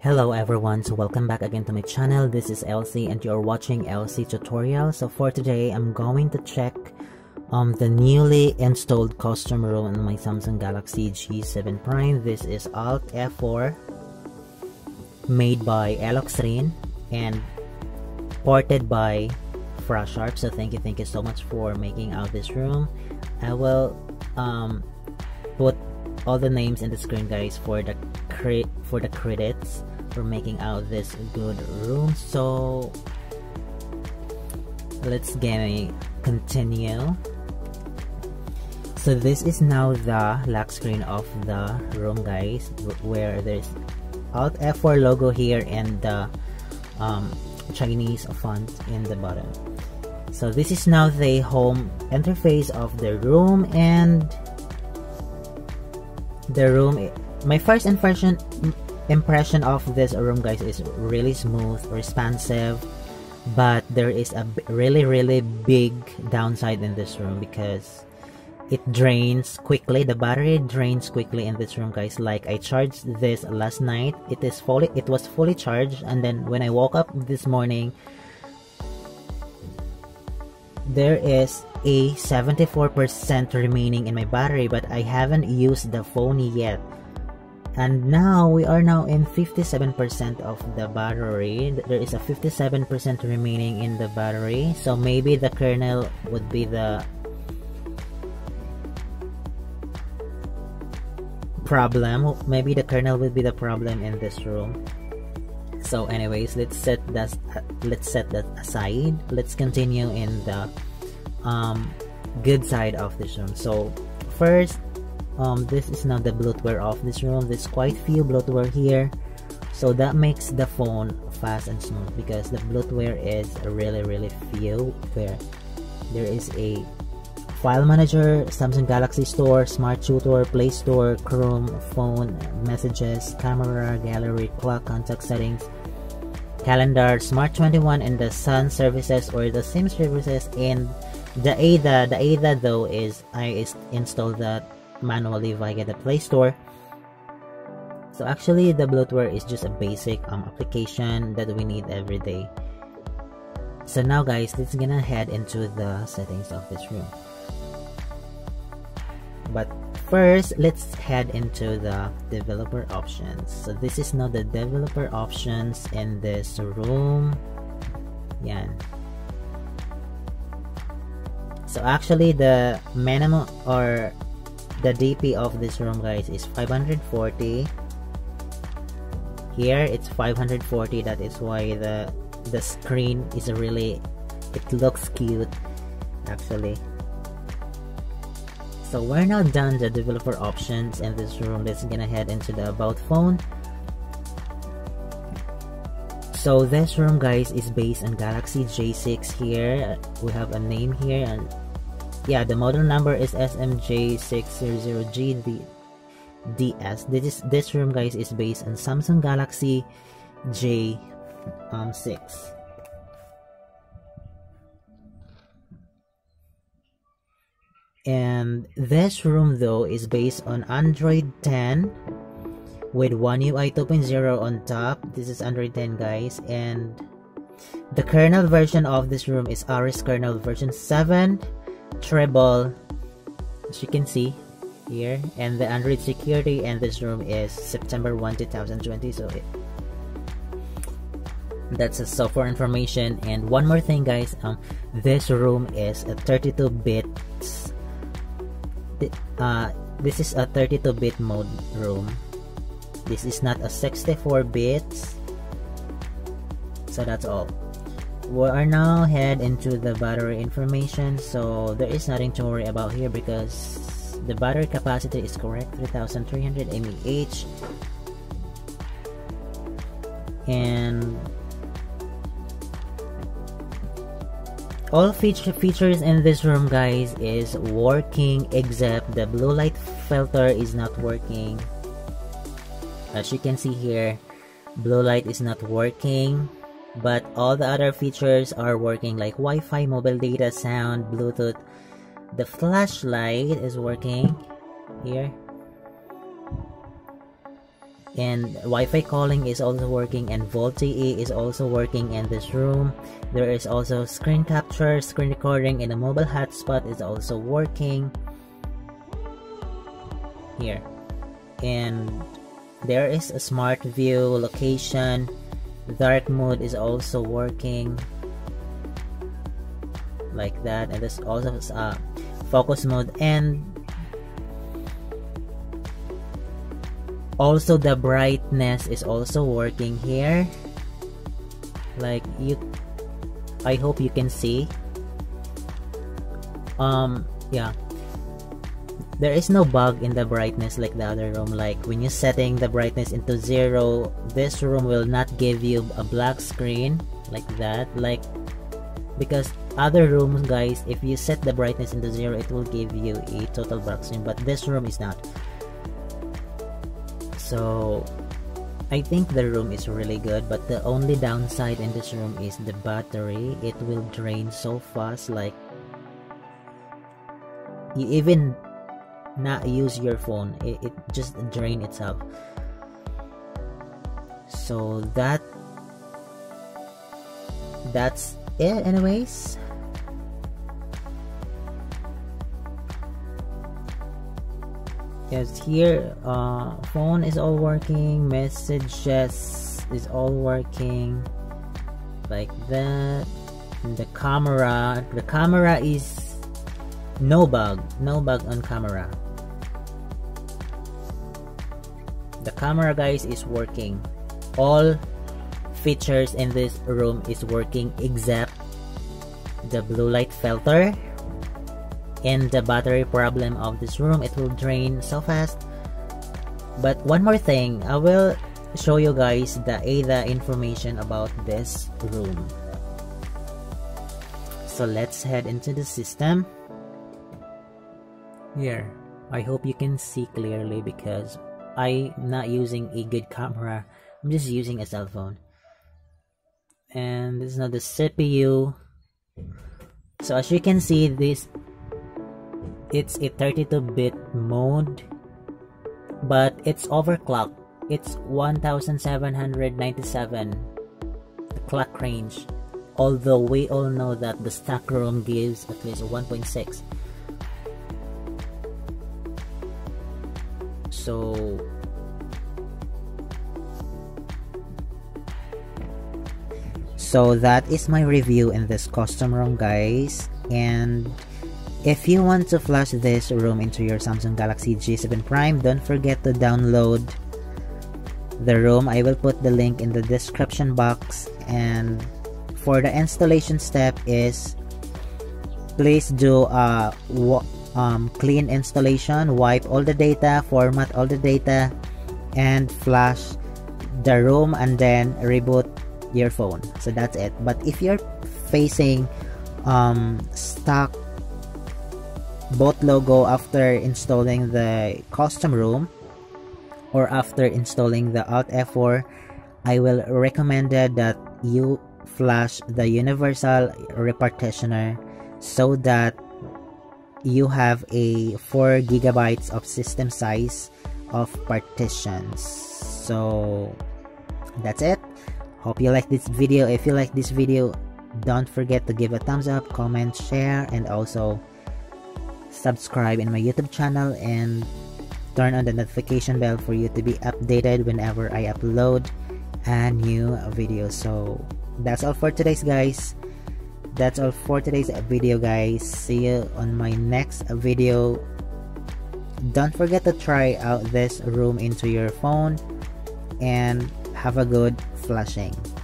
Hello everyone, so welcome back again to my channel. This is Elsie and you're watching Elsie Tutorial. So for today, I'm going to check the newly installed custom ROM on my Samsung Galaxy G7 Prime. This is Alt F4, made by Eloxrin and ported by Frashark. So thank you so much for making out this ROM. I will put all the names in the screen, guys, for the credits for making out this good room. So let's continue. So this is now the lock screen of the room, guys, where there's Alt F4 logo here and the Chinese font in the bottom. So this is now the home interface of the room, and the room, my first impression of this room, guys, is really smooth, responsive, but there is a really big downside in this room because it drains quickly. The battery drains quickly in this room, guys. Like, I charged this last night, it was fully charged, and then when I woke up this morning, there is a 74% remaining in my battery, but I haven't used the phone yet. And now we are now in 57% of the battery. There is a 57% remaining in the battery, so maybe the kernel would be the problem. Maybe the kernel would be the problem in this room. So anyways, let's set that aside. Let's continue in the good side of this room. So first, this is now the bloatware of this room. There's quite few bloatware here, so that makes the phone fast and smooth because the bloatware is really few. There is a file manager, Samsung Galaxy Store, Smart Tutor, Play Store, Chrome, phone, messages, camera, gallery, clock, contact settings, calendar, Smart 21, and the Sun services or the SIM services, and the ADA. The ADA though is I installed that manually via the Play Store. So actually the bloatware is just a basic application that we need every day. So now, guys, let's gonna head into the settings of this room, but first let's head into the developer options. So this is now the developer options in this room. Yeah. So actually the minimum or the DP of this room, guys, is 540. Here it's 540. That is why the screen is really, it looks cute actually. So we're now done the developer options in this room. Let's gonna head into the about phone. So this room, guys, is based on Galaxy J6. Here we have a name here, and yeah, the model number is SMJ600GDS. This room, guys, is based on Samsung Galaxy J6. And this room though is based on Android 10 with One UI 2.0 on top. This is Android 10, guys, and the kernel version of this room is Aris kernel version 7. Treble, as you can see here, and the Android security in this room is September 1, 2020. So that's a software information. And one more thing, guys, this room is a 32-bit. This is a 32-bit mode room. This is not a 64-bit. So that's all. We are now head into the battery information. So there is nothing to worry about here because the battery capacity is correct, 3,300 mAh, and all features in this room, guys, is working except the blue light filter is not working. As you can see here, blue light is not working. But all the other features are working, like Wi-Fi, mobile data, sound, Bluetooth. The flashlight is working here. and Wi-Fi calling is also working, and VoLTE is also working in this room. There is also screen capture, screen recording, and a mobile hotspot is also working here. And there is a smart view location, dark mode is also working like that, and there's also focus mode, and also the brightness is also working here. Like I hope you can see. Yeah, there is no bug in the brightness like the other room. Like when you're setting the brightness into 0, this room will not give you a black screen like that, like because other rooms, guys, if you set the brightness into 0, it will give you a total black screen, but this room is not. So I think the room is really good, but the only downside in this room is the battery. It will drain so fast, like you even not use your phone, it just drain itself. So that's it anyways. Yes, here phone is all working, messages is all working like that, and the camera is no bug on camera. The camera, guys, is working. All features in this room is working except the blue light filter and the battery problem of this room. It will drain so fast. But one more thing, I will show you guys the ADA information about this room. So let's head into the system. Here, I hope you can see clearly because I'm not using a good camera, I'm just using a cell phone. And this is not the CPU. So as you can see, this, it's a 32-bit mode, but it's overclocked. It's 1797, the clock range, although we all know that the stock ROM gives at least 1.6. So that is my review in this custom ROM, guys. And if you want to flash this ROM into your Samsung Galaxy J7 Prime, don't forget to download the ROM. I will put the link in the description box. And for the installation step is, please do a clean installation, wipe all the data, format all the data, and flash the ROM, and then reboot your phone. So that's it. But if you're facing stock boot logo after installing the custom ROM or after installing the Alt F4, I will recommend that you flash the universal repartitioner so that you have a 4 gigabytes of system size of partitions. So that's it. Hope you like this video. If you like this video, don't forget to give a thumbs up, comment, share, and also subscribe in my YouTube channel and turn on the notification bell for you to be updated whenever I upload a new video. So that's all for today's, guys. That's all for today's video, guys. See you on my next video. Don't forget to try out this ROM into your phone, and have a good flashing.